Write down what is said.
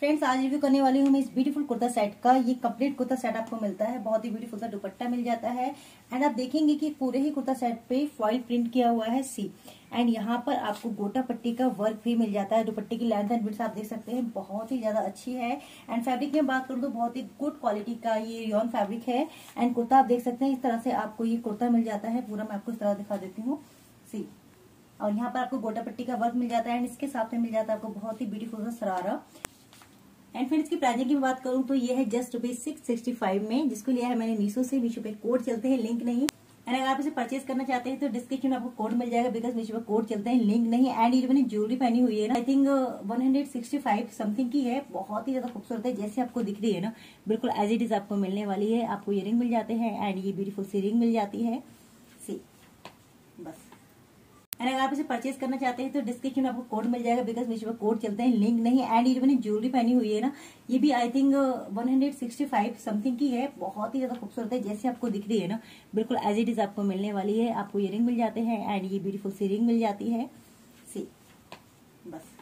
Friends आज review करने वाली हूँ मैं इस ब्यूटीफुल कुर्ता सेट का। ये कंप्लीट कुर्ता सेट आपको मिलता है, बहुत ही ब्यूटीफुल सा दुपट्टा मिल जाता है। एंड आप देखेंगे कि पूरे ही कुर्ता सेट पे फॉइल प्रिंट किया हुआ है सी। एंड यहाँ पर आपको गोटा पट्टी का वर्क भी मिल जाता है। दुपट्टे की लेंथ एंड विड्थ आप देख सकते हैं बहुत ही ज्यादा अच्छी है। एंड फैब्रिक में बात करूँ तो बहुत ही गुड क्वालिटी का ये रियॉन फैब्रिक है। एंड कुर्ता आप देख सकते हैं इस तरह से आपको ये कुर्ता मिल जाता है पूरा। मैं आपको इस तरह दिखा देती हूँ सी। और यहाँ पर आपको गोटा पट्टी का वर्क मिल जाता है एंड इसके साथ में मिल जाता है आपको बहुत ही ब्यूटीफुल सा शरारा। एंड फ्रेंड्स की प्राइसिंग की बात करूं तो ये है जस्ट ₹665 में, जिसको लिया है मैंने मीशो से। मीशो पे कोड चलते हैं, लिंक नहीं। एंड अगर आप इसे परचेज करना चाहते हैं तो डिस्क्रिप्शन में आपको कोड मिल जाएगा, बिकॉज मीशो पे कोड चलते हैं, लिंक नहीं। एंड ये मैंने ज्वेलरी पहनी हुई है ना, आई थिंक 165 समथिंग की है। बहुत ही ज्यादा खूबसूरत है, जैसे आपको दिख रही है ना, बिल्कुल एज इट इज आपको मिलने वाली है। आपको ये रिंग मिल जाते हैं एंड ये ब्यूटीफुल सी रिंग मिल जाती है सी बस। एंड अगर आप इसे परचेज करना चाहते हैं तो डिस्क्रिप्शन में आपको कोड मिल जाएगा, बिकॉज मीशो पर कोड चलते हैं, लिंक नहीं। एंड ये मैंने ज्वेलरी पहनी हुई है ना, ये भी आई थिंक 165 समथिंग की है। बहुत ही ज्यादा खूबसूरत है, जैसे आपको दिख रही है ना, बिल्कुल एज इट इज आपको मिलने वाली है। आपको ये रिंग मिल जाते हैं एंड ये ब्यूटीफुल सी रिंग मिल जाती है सी बस।